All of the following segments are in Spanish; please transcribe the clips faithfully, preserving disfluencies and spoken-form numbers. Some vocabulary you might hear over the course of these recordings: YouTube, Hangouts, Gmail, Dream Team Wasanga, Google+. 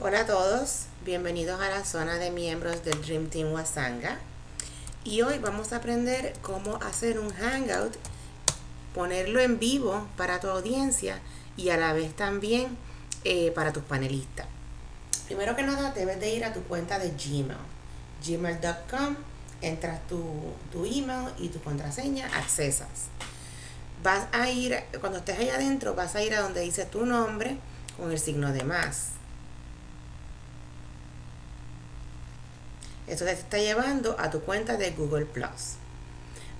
Hola a todos, bienvenidos a la zona de miembros del Dream Team Wasanga, y hoy vamos a aprender cómo hacer un Hangout, ponerlo en vivo para tu audiencia y a la vez también eh, para tus panelistas. Primero que nada debes de ir a tu cuenta de Gmail, gmail punto com, entras tu, tu email y tu contraseña, accesas. Vas a ir, cuando estés allá adentro, vas a ir a donde dice tu nombre con el signo de más. Esto te está llevando a tu cuenta de Google plus.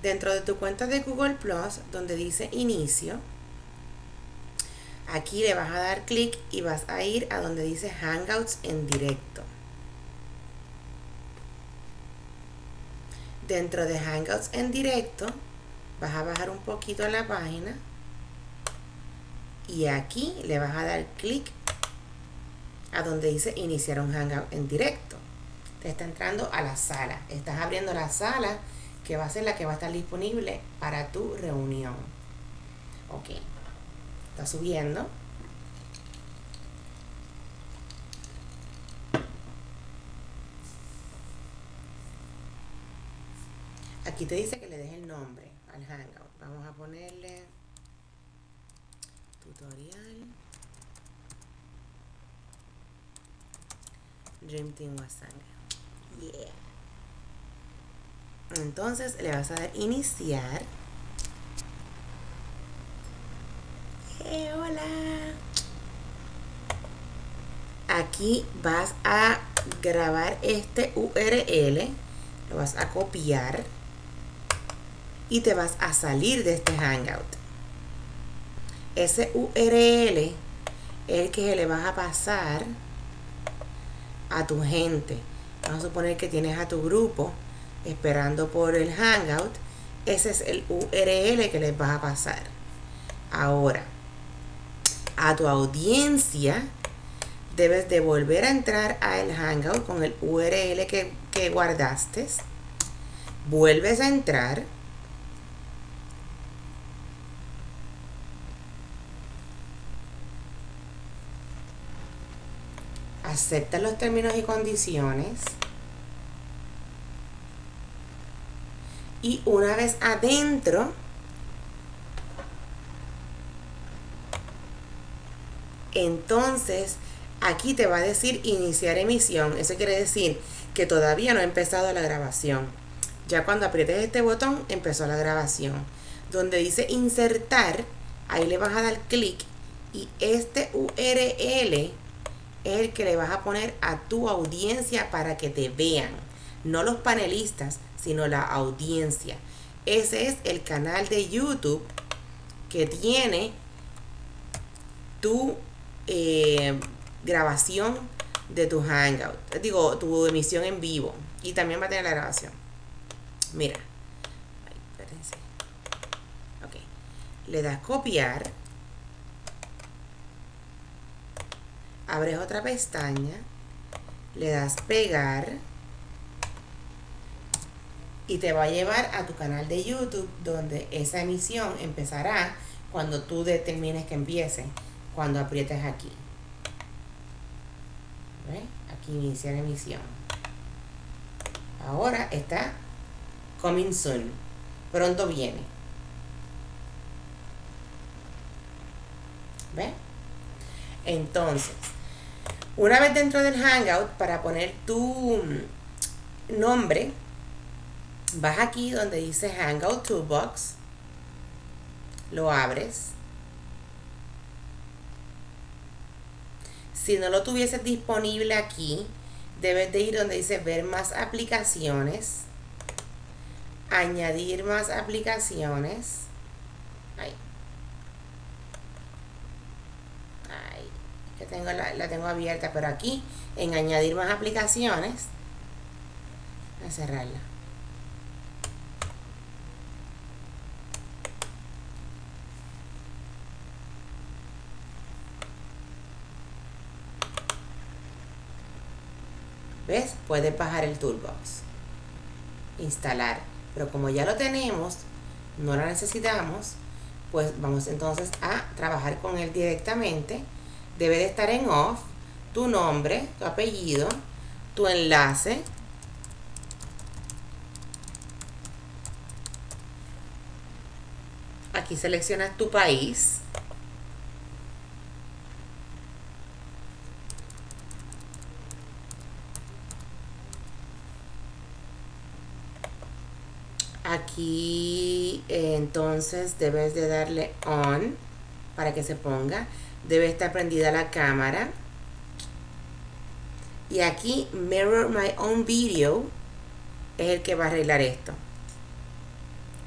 Dentro de tu cuenta de Google plus, donde dice Inicio, aquí le vas a dar clic y vas a ir a donde dice Hangouts en directo. Dentro de Hangouts en directo, vas a bajar un poquito la página y aquí le vas a dar clic a donde dice Iniciar un Hangout en directo. Te está entrando a la sala, estás abriendo la sala que va a ser la que va a estar disponible para tu reunión. Ok, está subiendo. Aquí te dice que le des el nombre al Hangout. Vamos a ponerle tutorial Dream Team Wasanga. Yeah. Entonces le vas a dar iniciar. Hey, hola. Aquí vas a grabar este U R L, lo vas a copiar y te vas a salir de este Hangout. Ese U R L es el que le vas a pasar a tu gente. Vamos a suponer que tienes a tu grupo esperando por el Hangout. Ese es el U R L que les vas a pasar. Ahora, a tu audiencia debes de volver a entrar al Hangout con el U R L que, que guardaste. Vuelves a entrar. Aceptas los términos y condiciones. Y una vez adentro, entonces aquí te va a decir iniciar emisión. Eso quiere decir que todavía no ha empezado la grabación. Ya cuando aprietes este botón, empezó la grabación. Donde dice insertar, ahí le vas a dar clic y este U R L es el que le vas a poner a tu audiencia para que te vean. No los panelistas, sino la audiencia. Ese es el canal de YouTube que tiene tu eh, grabación de tu Hangout. Digo, tu emisión en vivo. Y también va a tener la grabación. Mira. Ay, espérense. Ok. Le das copiar. Abres otra pestaña, le das pegar y te va a llevar a tu canal de YouTube, donde esa emisión empezará cuando tú determines que empiece, cuando aprietes aquí. ¿Ves? Aquí iniciar emisión. Ahora está coming soon, pronto viene. ¿Ves? Entonces, una vez dentro del Hangout, para poner tu nombre, vas aquí donde dice Hangout Toolbox, lo abres. Si no lo tuvieses disponible aquí, debes de ir donde dice ver más aplicaciones, añadir más aplicaciones. Ahí. Ahí. Que tengo la, la tengo abierta, pero aquí en añadir más aplicaciones, voy a cerrarla. ¿Ves? Puedes bajar el Toolbox, instalar, pero como ya lo tenemos, no lo necesitamos, pues vamos entonces a trabajar con él directamente. Debe de estar en off, tu nombre, tu apellido, tu enlace, aquí seleccionas tu país, aquí eh, entonces debes de darle on para que se ponga, debe estar prendida la cámara. Y aquí Mirror My Own Video es el que va a arreglar esto.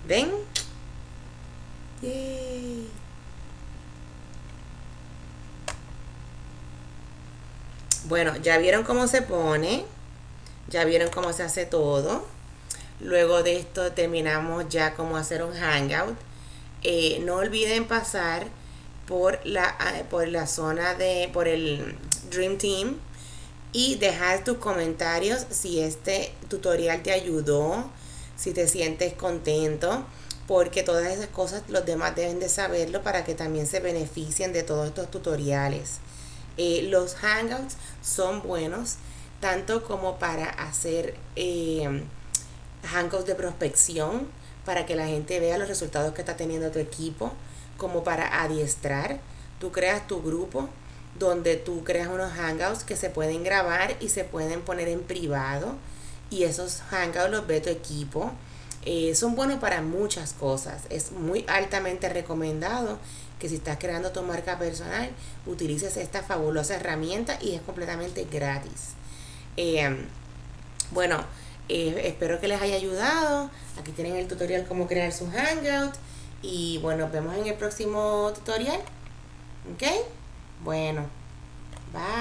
¿Ven? Yay. Bueno, ya vieron cómo se pone. Ya vieron cómo se hace todo. Luego de esto terminamos ya cómo hacer un Hangout. Eh, no olviden pasar por la, por la zona de... por el Dream Team. Y dejar tus comentarios si este tutorial te ayudó, si te sientes contento, porque todas esas cosas los demás deben de saberlo para que también se beneficien de todos estos tutoriales. Eh, los Hangouts son buenos tanto como para hacer eh, Hangouts de prospección, para que la gente vea los resultados que está teniendo tu equipo, como para adiestrar. Tú creas tu grupo donde tú creas unos Hangouts que se pueden grabar y se pueden poner en privado, y esos Hangouts los ve tu equipo. Eh, son buenos para muchas cosas. Es muy altamente recomendado que si estás creando tu marca personal utilices esta fabulosa herramienta, y es completamente gratis. Eh, bueno, eh, espero que les haya ayudado. Aquí tienen el tutorial cómo crear su Hangout, y bueno, nos vemos en el próximo tutorial. ¿Ok? Bueno, bye.